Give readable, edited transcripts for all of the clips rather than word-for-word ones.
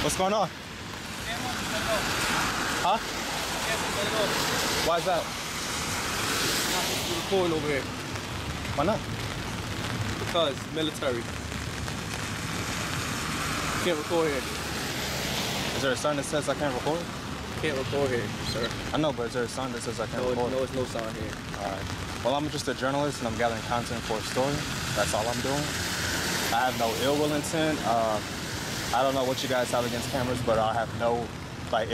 What's going on? Huh? Why is that? Nothing to record over here. Why not? Because military. Can't record here. Is there a sign that says I can't record? Can't record here, sir. I know, but is there a sign that says I can't record? No, there's no sign here. All right. Well, I'm just a journalist, and I'm gathering content for a story. That's all I'm doing. I have no ill will intent. I don't know what you guys have against cameras, but I have no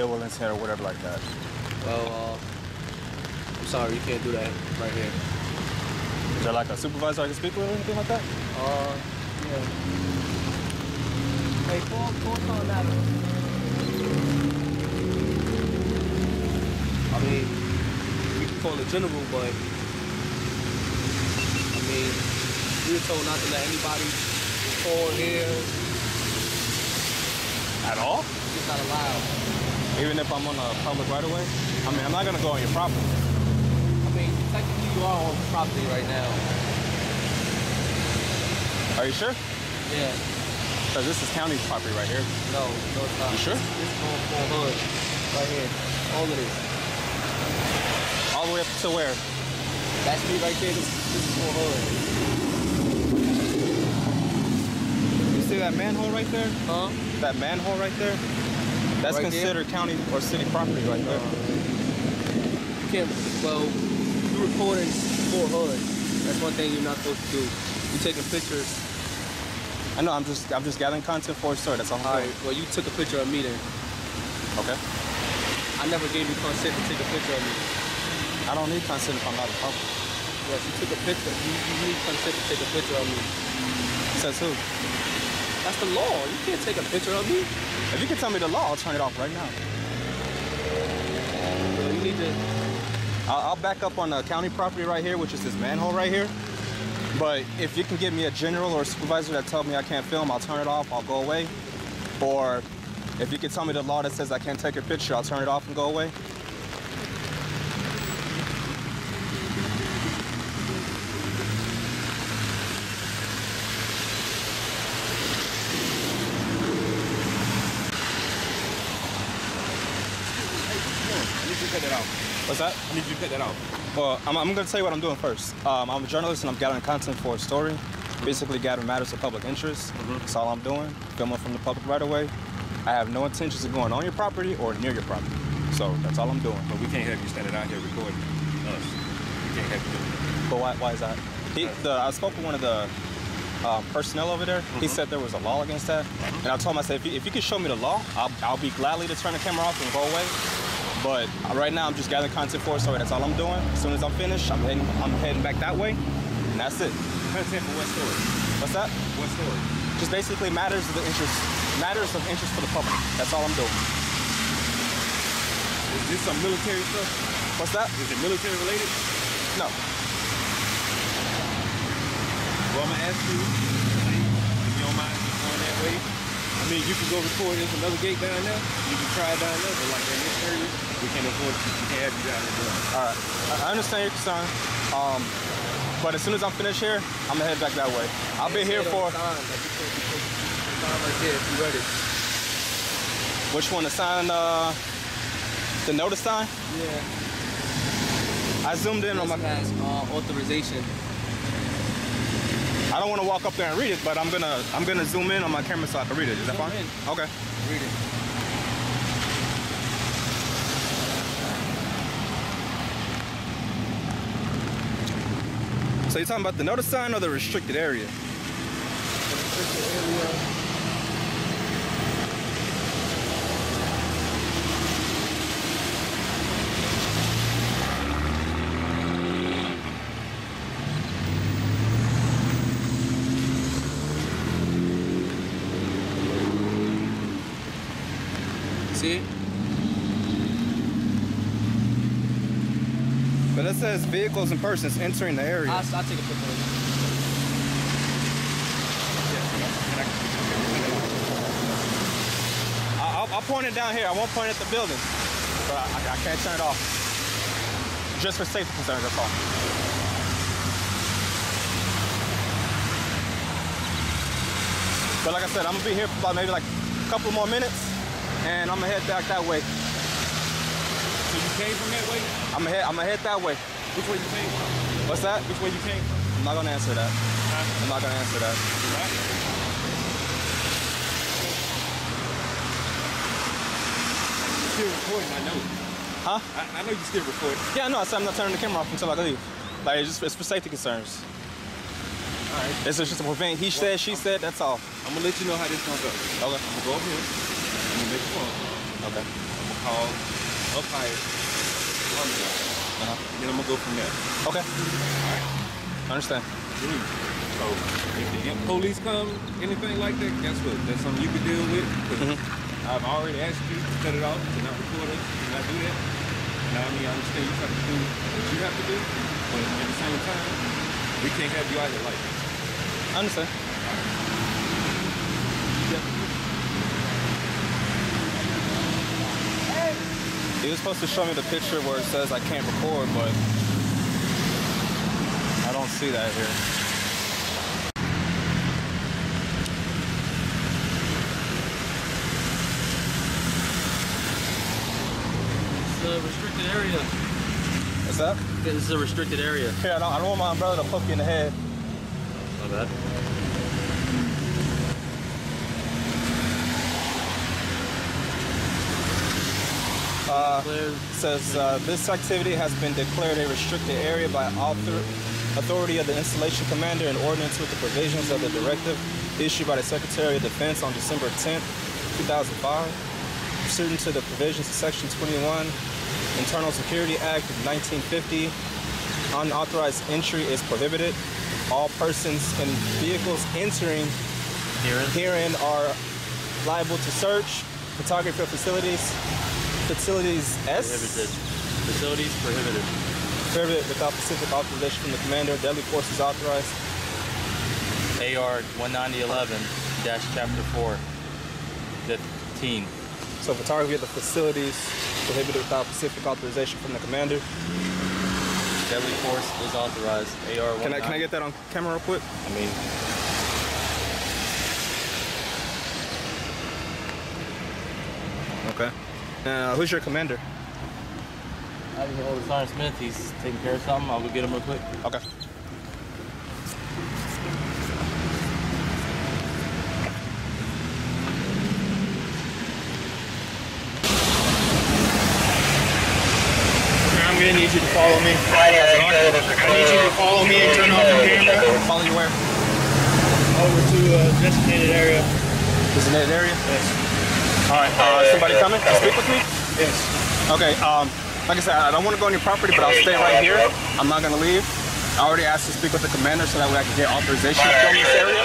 ill will intent or whatever like that. Well, I'm sorry, you can't do that right here. Is there like a supervisor I can speak with or anything like that? Yeah. Hey, pull on that. I mean, you can call it general, but I mean, we were told not to let anybody call here. At all? It's not allowed. Even if I'm on a public right-of-way? I mean, I'm not gonna go on your property. I mean, technically you are on property right now. Are you sure? Yeah. So this is county property right here. No, no, it's not. You sure? This is called Fort Hood, right here. All of this. All the way up to where? That's me right there. This is Fort Hood. You see that manhole right there? Huh? That manhole right there? That's right considered there? County or city property right there. You can't. Well, you're recording Fort Hood. That's one thing you're not supposed to do. You're taking pictures. I know, I'm just gathering content for a story, that's all. Alright, well you took a picture of me then. Okay. I never gave you consent to take a picture of me. I don't need consent if I'm not a public. Yes, you took a picture. You need consent to take a picture of me. Says who? That's the law. You can't take a picture of me. If you can tell me the law, I'll turn it off right now. Well, you need to... I'll back up on the county property right here, which is this manhole right here. But if you can give me a general or a supervisor that tells me I can't film, I'll turn it off, I'll go away. Or if you can tell me the law that says I can't take a picture, I'll turn it off and go away. I need you to cut that out. What's that? I need you to cut that out. Well, I'm going to tell you what I'm doing first. I'm a journalist and I'm gathering content for a story. Basically gathering matters of public interest. That's all I'm doing. Filming from the public right away. I have no intentions of going on your property or near your property. So that's all I'm doing. But we can't have you standing out here recording us. We can't have you. But why is that? I spoke with one of the personnel over there. He said there was a law against that. And I told him, I said, if you can show me the law, I'll be gladly to turn the camera off and go away. But right now, I'm just gathering content for it, so that's all I'm doing. As soon as I'm finished, I'm heading back that way, and that's it. Content for what story? What's that? What story? Just basically matters of interest for the public. That's all I'm doing. Is this some military stuff? What's that? Is it military related? No. Well, I'm gonna ask you, if you don't mind just going that way. I mean, you can go record, there's another gate down there, you can try it down there, but like in this area, we can't afford to have you down there. All right, I understand your concern, but as soon as I'm finished here, I'm gonna head back that way. I'll be here for... Sign right there, if you ready. Which one, the sign, the notice sign? Yeah. I zoomed in on my... authorization. I don't want to walk up there and read it, but I'm gonna zoom in on my camera so I can read it. Is that fine? Okay. Read it. So you're talking about the notice sign or the restricted area? The restricted area. But it says vehicles and persons entering the area. I'll take a picture of it. I'll point it down here. I won't point it at the building. But I can't turn it off. Just for safety concerns, that's all. But like I said, I'm gonna be here for about maybe like a couple more minutes. and I'm gonna head back that way. So you came from that way? I'm gonna head that way. Which way you came from? What's that? Which way you came from? I'm not gonna answer that. Huh? I'm not gonna answer that. Right. Still recording, I know. Huh? I know you're still recording. Yeah, I know. I said I'm not turning the camera off until I leave. Like, it's for safety concerns. All right. It's just a prevent. He said, she said, that's all. I'm going to let you know how this comes up. Okay. I'm going to go up here. I'm going to make a phone call. Okay. I'm going to call up higher. And then I'm going to go from there. Okay. All right. I understand. So, if the police come, anything like that, guess what? That's something you can deal with. I've already asked you to cut it off, to not record us, to not do that. Now, I mean, I understand you have to do what you have to do, but at the same time, we can't have you out here like this. I understand. Yep. He was supposed to show me the picture where it says I can't record, but I don't see that here. A restricted area. What's that? This is a restricted area. Here, I don't want my umbrella to poke you in the head. Not bad. It says this activity has been declared a restricted area by authority of the installation commander in ordinance with the provisions of the directive issued by the Secretary of Defense on December 10th, 2005, pursuant to the provisions of Section 21. Internal Security Act of 1950, unauthorized entry is prohibited. All persons and vehicles entering herein are liable to search, photography of facilities prohibited. Prohibited without specific authorization from the commander. Deadly force is authorized. AR 1911-Chapter 4-15. So photography of the facilities prohibited without specific authorization from the commander. Deadly force is authorized. AR-19. Can I get that on camera real quick? I mean, okay. Now, who's your commander? I don't know, Sergeant Smith. He's taking care of something. I'll go get him real quick. Okay. I'm gonna need you to follow me. I need you to follow me and turn off your camera. Follow you where? Over to a designated area. Designated area? Yes. All right. Somebody coming? Speak with me? Yes. Okay. Like I said, I don't want to go on your property, but I'll stay right here. I'm not gonna leave. I already asked to speak with the commander so that way I can get authorization to film this area.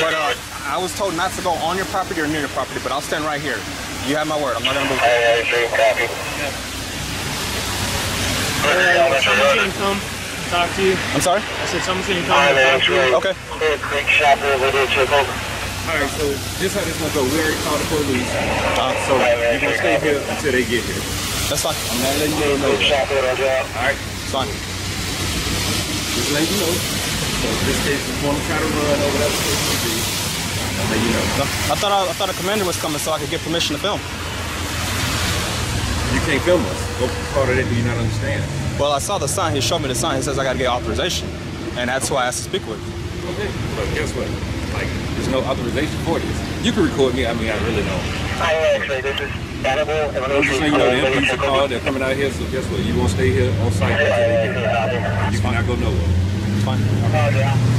But I was told not to go on your property or near your property, but I'll stand right here. You have my word. I'm not gonna move. Yeah. Someone's gonna come talk to you. I'm sorry? I said someone's gonna come talk to you. Okay. Alright, so this is how this gonna go. We already called the police. So you're gonna stay here until they get here. That's fine. I'm not letting you know. Alright, it's fine. Just let you know. So in this case, if you wanna try to run over that place, I'll let you know. I thought a commander was coming so I could get permission to film. You can't film us. What part of that do you not understand? Well, I saw the sign. He showed me the sign. He says I got to get authorization. And that's who I asked to speak with. Okay. Well, guess what? Like, there's no authorization for this. You can record me. I mean, I really don't. Actually, this is Animal. I'm just saying, you know, the MPs are called. They're coming out here. So guess what? You're going to stay here on site. You cannot go nowhere. It's fine.